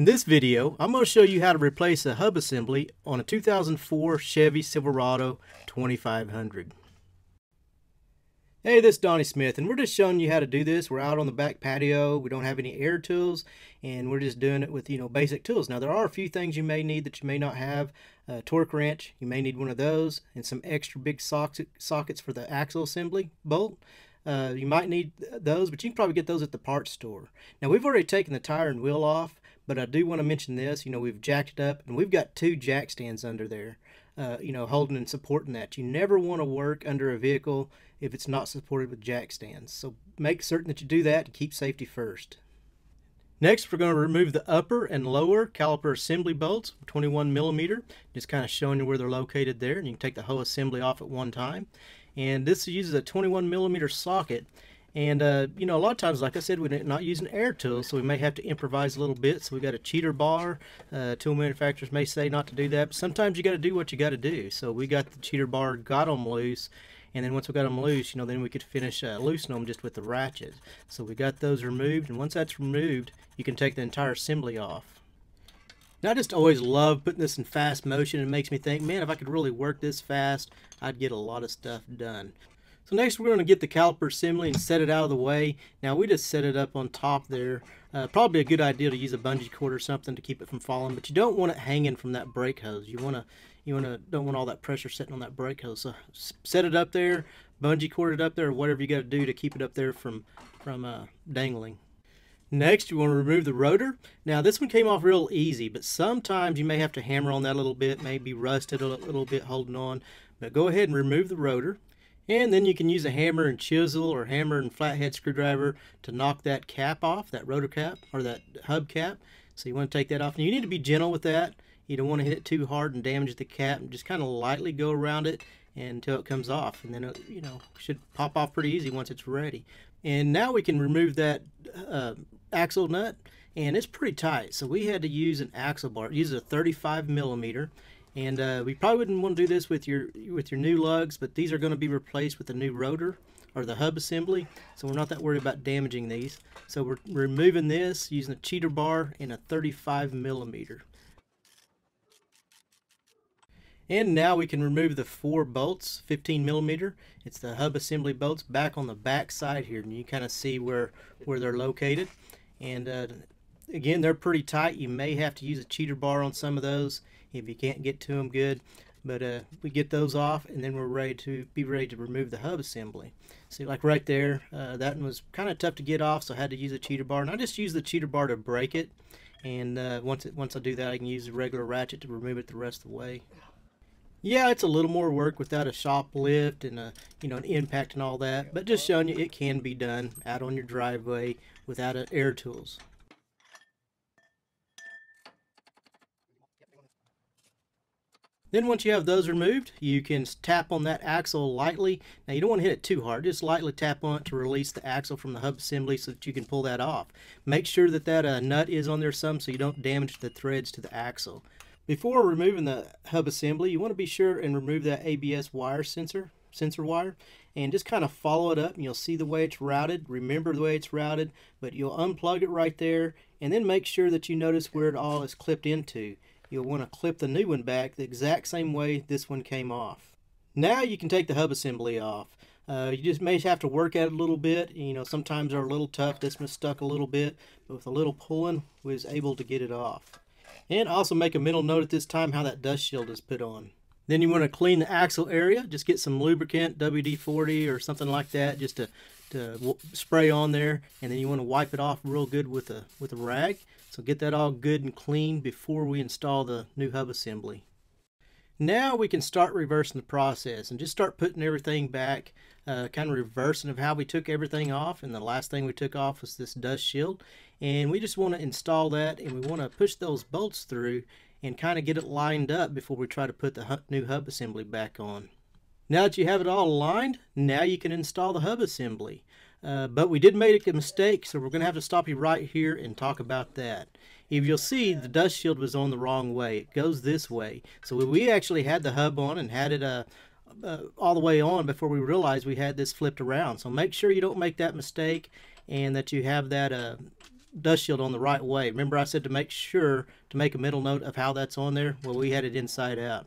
In this video, I'm going to show you how to replace a hub assembly on a 2004 Chevy Silverado 2500. Hey, this is Donnie Smith, and we're just showing you how to do this. We're out on the back patio, we don't have any air tools, and we're just doing it with, basic tools. Now, there are a few things you may need that you may not have. A torque wrench, you may need one of those, and some extra big sockets for the axle assembly bolt. You might need those, but you can probably get those at the parts store. Now, we've already taken the tire and wheel off, but I do want to mention this, we've jacked it up and we've got two jack stands under there, holding and supporting that. You never want to work under a vehicle if it's not supported with jack stands. So make certain that you do that and keep safety first. Next, we're going to remove the upper and lower caliper assembly bolts, 21 millimeter, just kind of showing you where they're located there. And you can take the whole assembly off at one time. And this uses a 21 millimeter socket. And, a lot of times, like I said, we're not using air tools, so we may have to improvise a little bit. So we've got a cheater bar. Tool manufacturers may say not to do that, but sometimes you got to do what you got to do. So we got the cheater bar, got them loose, and then once we got them loose, then we could finish loosening them just with the ratchet. So we got those removed, and once that's removed, you can take the entire assembly off. Now, I just always love putting this in fast motion. It makes me think, man, if I could really work this fast, I'd get a lot of stuff done. So next we're going to get the caliper assembly and set it out of the way. Now we just set it up on top there. Probably a good idea to use a bungee cord or something to keep it from falling, but you don't want it hanging from that brake hose. Don't want all that pressure sitting on that brake hose. So set it up there, bungee cord it up there, whatever you got to do to keep it up there from dangling. Next, you want to remove the rotor. Now, this one came off real easy, but sometimes you may have to hammer on that a little bit, maybe rusted a little bit holding on. But go ahead and remove the rotor. And then you can use a hammer and chisel or hammer and flathead screwdriver to knock that cap off, that rotor cap or that hub cap. So you want to take that off. And you need to be gentle with that. You don't want to hit it too hard and damage the cap. Just kind of lightly go around it until it comes off. And then it, should pop off pretty easy once it's ready. And now we can remove that axle nut. And it's pretty tight. So we had to use an axle bar. It uses a 35 millimeter. And we probably wouldn't want to do this with your new lugs, but these are going to be replaced with the new rotor or the hub assembly, so we're not that worried about damaging these. So we're removing this using a cheater bar and a 35 millimeter. And now we can remove the four bolts, 15 millimeter. It's the hub assembly bolts back on the back side here, and you kind of see where they're located. And again, they're pretty tight. You may have to use a cheater bar on some of those if you can't get to them good, but we get those off, and then we're ready to remove the hub assembly. See, like right there, that one was kind of tough to get off, so I had to use a cheater bar, and I just use the cheater bar to break it. And once I do that, I can use a regular ratchet to remove it the rest of the way. Yeah, it's a little more work without a shop lift and an impact and all that, but just showing you it can be done out on your driveway without air tools. Then once you have those removed, you can tap on that axle lightly. Now, you don't want to hit it too hard. Just lightly tap on it to release the axle from the hub assembly so that you can pull that off. Make sure that that nut is on there some so you don't damage the threads to the axle. Before removing the hub assembly, you want to be sure and remove that ABS wire sensor wire, and just kind of follow it up, and you'll see the way it's routed. Remember the way it's routed, but you'll unplug it right there, and then make sure that you notice where it all is clipped into. You'll want to clip the new one back the exact same way this one came off. Now you can take the hub assembly off. You just may have to work at it a little bit. Sometimes they're a little tough. This one's stuck a little bit, but with a little pulling, we was able to get it off. And also make a mental note at this time how that dust shield is put on. Then you want to clean the axle area. Just get some lubricant, WD-40 or something like that, just to spray on there. And then you want to wipe it off real good with a rag. So get that all good and clean before we install the new hub assembly. Now we can start reversing the process and just start putting everything back, kind of reversing of how we took everything off. And the last thing we took off was this dust shield. And we just want to install that, and we want to push those bolts through and kind of get it lined up before we try to put the new hub assembly back on. Now that you have it all aligned, now you can install the hub assembly. But we did make a mistake, so we're going to have to stop you right here and talk about that. If you'll see, the dust shield was on the wrong way. It goes this way. So we actually had the hub on and had it all the way on before we realized we had this flipped around. So make sure you don't make that mistake and that you have that dust shield on the right way. Remember I said to make sure to make a mental note of how that's on there? Well, we had it inside out.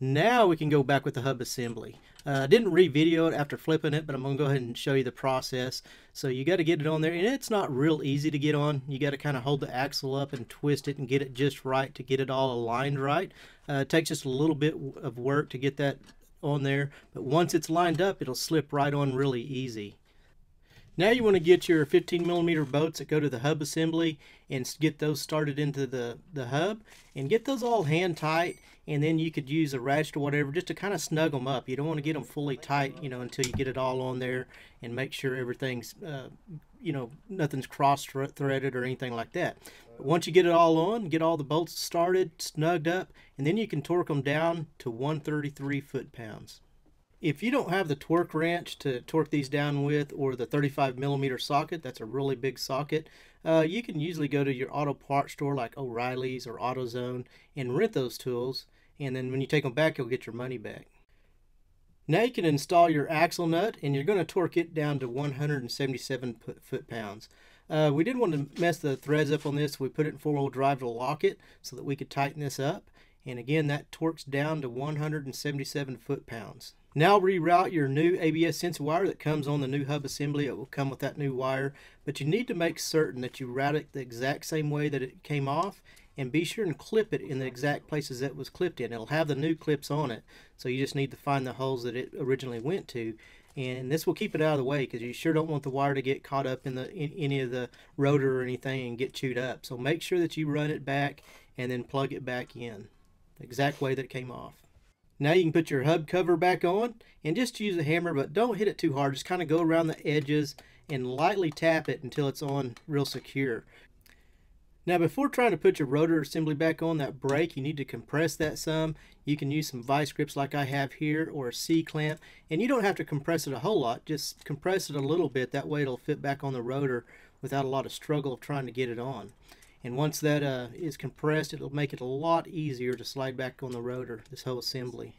Now we can go back with the hub assembly. I didn't re-video it after flipping it, but I'm going to go ahead and show you the process. So you got to get it on there, and it's not real easy to get on. You got to kind of hold the axle up and twist it and get it just right to get it all aligned right. It takes just a little bit of work to get that on there, but once it's lined up, it'll slip right on really easy. Now you want to get your 15mm bolts that go to the hub assembly and get those started into the hub, and get those all hand tight, and then you could use a ratchet or whatever just to kind of snug them up. You don't want to get them fully tight, you know, until you get it all on there and make sure everything's, you know, nothing's cross-threaded or anything like that. But once you get it all on, get all the bolts started, snugged up, and then you can torque them down to 133 foot-pounds. If you don't have the torque wrench to torque these down with, or the 35mm socket, that's a really big socket, you can usually go to your auto parts store like O'Reilly's or AutoZone and rent those tools, and then when you take them back, you'll get your money back. Now you can install your axle nut, and you're going to torque it down to 177 foot-pounds. We didn't want to mess the threads up on this, so we put it in four-wheel drive to lock it so that we could tighten this up, and again that torques down to 177 foot-pounds. Now reroute your new ABS sensor wire that comes on the new hub assembly. It will come with that new wire, but you need to make certain that you route it the exact same way that it came off, and be sure and clip it in the exact places that it was clipped in. It'll have the new clips on it, so you just need to find the holes that it originally went to, and this will keep it out of the way because you sure don't want the wire to get caught up in any of the rotor or anything and get chewed up. So make sure that you run it back and then plug it back in the exact way that it came off. Now you can put your hub cover back on and just use a hammer, but don't hit it too hard. Just kind of go around the edges and lightly tap it until it's on real secure. Now before trying to put your rotor assembly back on that brake, you need to compress that some. You can use some vice grips like I have here, or a C-clamp, and you don't have to compress it a whole lot. Just compress it a little bit, that way it'll fit back on the rotor without a lot of struggle of trying to get it on. And once that is compressed, it'll make it a lot easier to slide back on the rotor, this whole assembly.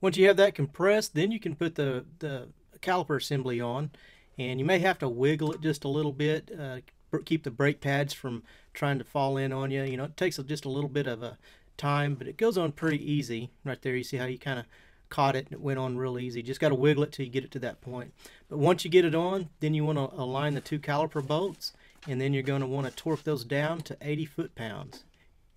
Once you have that compressed, then you can put the caliper assembly on. And you may have to wiggle it just a little bit, keep the brake pads from trying to fall in on you. You know, it takes just a little bit of a time, but it goes on pretty easy. Right there, you see how you kind of caught it and it went on real easy. Just got to wiggle it till you get it to that point. But once you get it on, then you want to align the two caliper bolts, and then you're going to want to torque those down to 80 foot-pounds.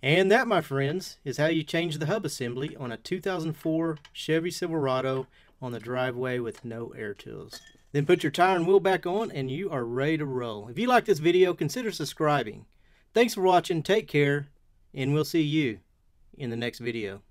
And that, my friends, is how you change the hub assembly on a 2004 Chevy Silverado on the driveway with no air tools. Then put your tire and wheel back on and you are ready to roll. If you like this video, consider subscribing. Thanks for watching, take care, and we'll see you in the next video.